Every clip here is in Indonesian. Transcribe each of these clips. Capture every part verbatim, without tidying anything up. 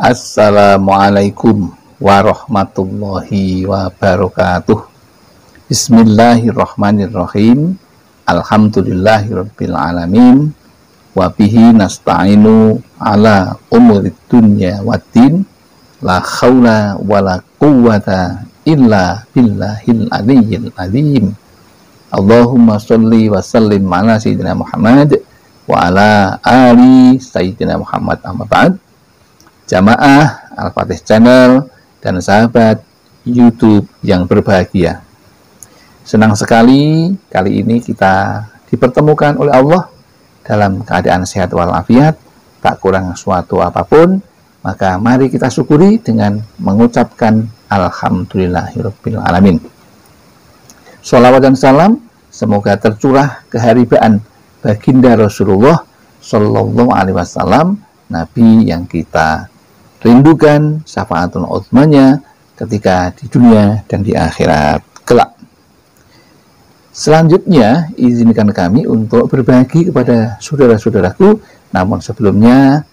Assalamualaikum warahmatullahi wabarakatuh. Bismillahirrahmanirrahim. Alhamdulillahirabbil alamin. Wabihi nasta'inu ala umurid dunya waddin. La khawla wala quwwata illa billahil aliyyil azim. Allahumma sholli wa sallim ala sayyidina Muhammad wa ala ali sayyidina Muhammad. Amma ba'd. Jamaah Al-Fatih Channel dan sahabat YouTube yang berbahagia, senang sekali kali ini kita dipertemukan oleh Allah dalam keadaan sehat walafiat, tak kurang suatu apapun. Maka mari kita syukuri dengan mengucapkan alhamdulillahirabbil alamin. Sholawat dan salam semoga tercurah keharibaan baginda Rasulullah Shallallahu Alaihi Wasallam, Nabi yang kita rindukan syafaatun udzmanya ketika di dunia dan di akhirat kelak. Selanjutnya izinkan kami untuk berbagi kepada saudara-saudaraku, namun sebelumnya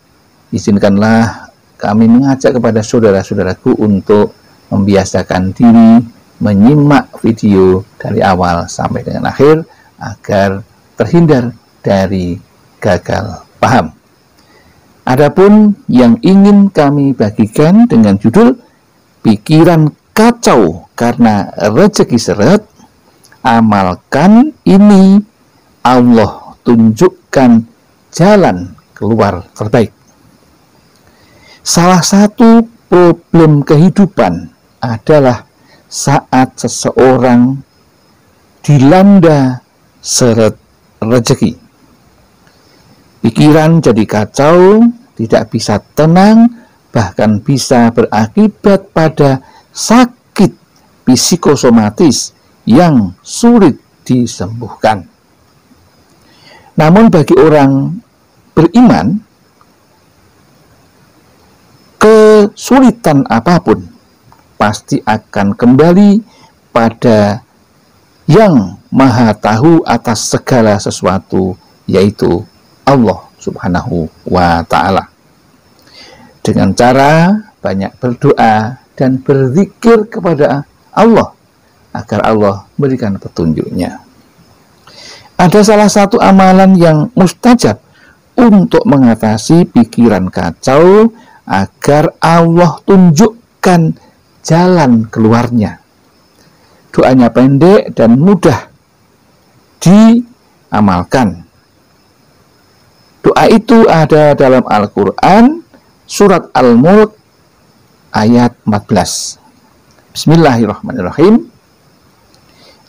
izinkanlah kami mengajak kepada saudara-saudaraku untuk membiasakan diri menyimak video dari awal sampai dengan akhir agar terhindar dari gagal paham. Adapun yang ingin kami bagikan dengan judul pikiran kacau karena rezeki seret, amalkan ini, Allah tunjukkan jalan keluar terbaik. Salah satu problem kehidupan adalah saat seseorang dilanda seret rezeki. Pikiran jadi kacau, tidak bisa tenang, bahkan bisa berakibat pada sakit psikosomatis yang sulit disembuhkan. Namun bagi orang beriman, kesulitan apapun pasti akan kembali pada yang Maha Tahu atas segala sesuatu, yaitu Allah Subhanahu wa Ta'ala. Dengan cara banyak berdoa dan berzikir kepada Allah agar Allah berikan petunjuknya. Ada salah satu amalan yang mustajab untuk mengatasi pikiran kacau agar Allah tunjukkan jalan keluarnya. Doanya pendek dan mudah diamalkan. Doa itu ada dalam Al-Quran surat Al-Mulk ayat empat belas. Bismillahirrahmanirrahim.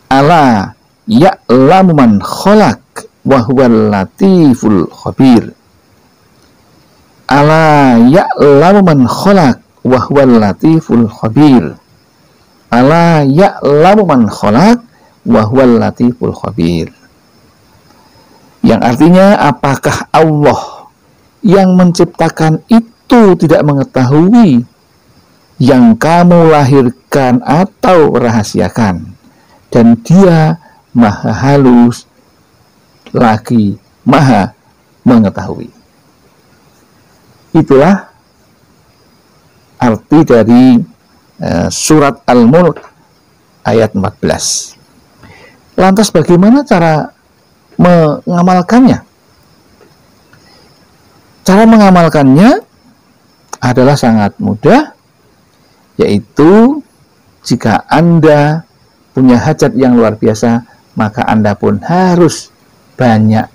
Ala ya'lamu man khalaq wa huwal latiful khabir. Ala ya'lamu man khalaq wa huwal latiful khabir. Ala ya'lamu man khalaq wa huwal latiful khabir. Yang artinya, apakah Allah yang menciptakan itu tidak mengetahui yang kamu lahirkan atau rahasiakan? Dan Dia maha halus lagi maha mengetahui. Itulah arti dari uh, surat Al-Mulk ayat empat belas. Lantas bagaimana cara mengamalkannya? Cara mengamalkannya adalah sangat mudah, yaitu jika Anda punya hajat yang luar biasa, maka Anda pun harus banyak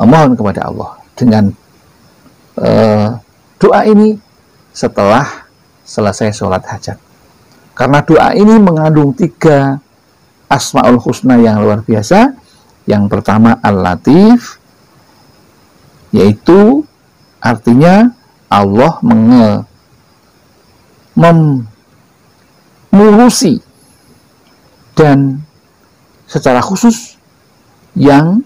memohon kepada Allah. Dengan uh, doa ini setelah selesai sholat hajat. Karena doa ini mengandung tiga Asmaul Husna yang luar biasa. Yang pertama Al-Latif, yaitu artinya Allah menge memurusi dan secara khusus yang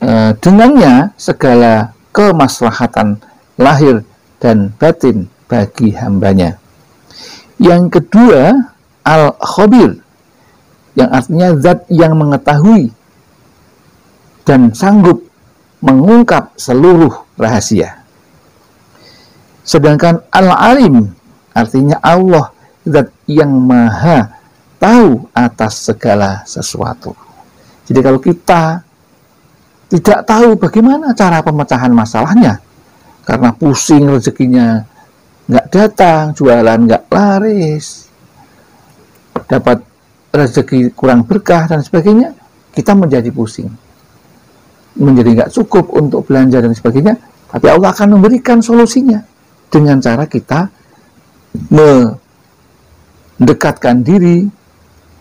e, dengannya segala kemaslahatan lahir dan batin bagi hambanya. Yang kedua Al-Khabir, yang artinya zat yang mengetahui dan sanggup mengungkap seluruh rahasia. Sedangkan Al-Alim artinya Allah zat yang maha tahu atas segala sesuatu. Jadi kalau kita tidak tahu bagaimana cara pemecahan masalahnya, karena pusing rezekinya nggak datang, jualan nggak laris, dapat rezeki kurang berkah dan sebagainya, kita menjadi pusing, menjadi nggak cukup untuk belanja dan sebagainya. Tapi Allah akan memberikan solusinya dengan cara kita mendekatkan diri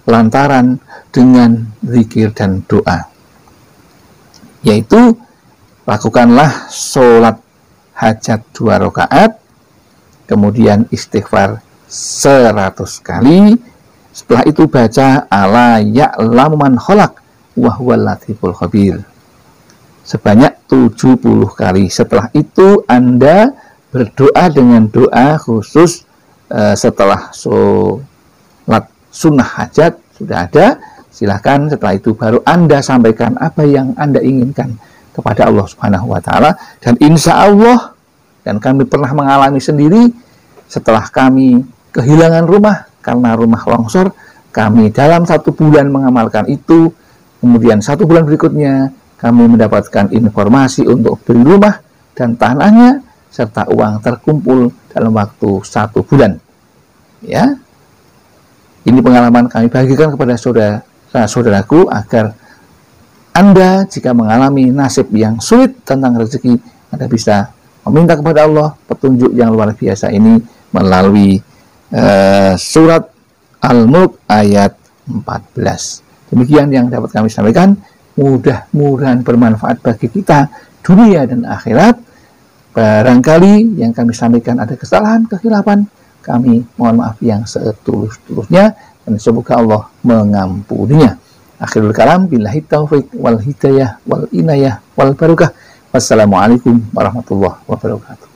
lantaran dengan zikir dan doa, yaitu lakukanlah sholat hajat dua rakaat, kemudian istighfar seratus kali, setelah itu baca ala ya'lamu man khalaq wa huwal latiful khabir sebanyak tujuh puluh kali. Setelah itu Anda berdoa dengan doa khusus eh, setelah sholat sunnah hajat sudah ada. Silahkan setelah itu baru Anda sampaikan apa yang Anda inginkan kepada Allah Subhanahu wa Ta'ala. Dan insya Allah, dan kami pernah mengalami sendiri, setelah kami kehilangan rumah karena rumah longsor, kami dalam satu bulan mengamalkan itu. Kemudian satu bulan berikutnya kami mendapatkan informasi untuk beli rumah dan tanahnya, serta uang terkumpul dalam waktu satu bulan. Ya, ini pengalaman kami bagikan kepada saudara-saudaraku agar Anda jika mengalami nasib yang sulit tentang rezeki, Anda bisa meminta kepada Allah petunjuk yang luar biasa ini melalui eh, surat Al-Mulk ayat empat belas. Demikian yang dapat kami sampaikan. Mudah-mudahan bermanfaat bagi kita dunia dan akhirat. Barangkali yang kami sampaikan ada kesalahan, kekhilafan, kami mohon maaf yang setulus-tulusnya, dan semoga Allah mengampuninya. Akhirul kalam, billahi taufiq wal hidayah wal inayah wal barokah. Wassalamualaikum warahmatullahi wabarakatuh.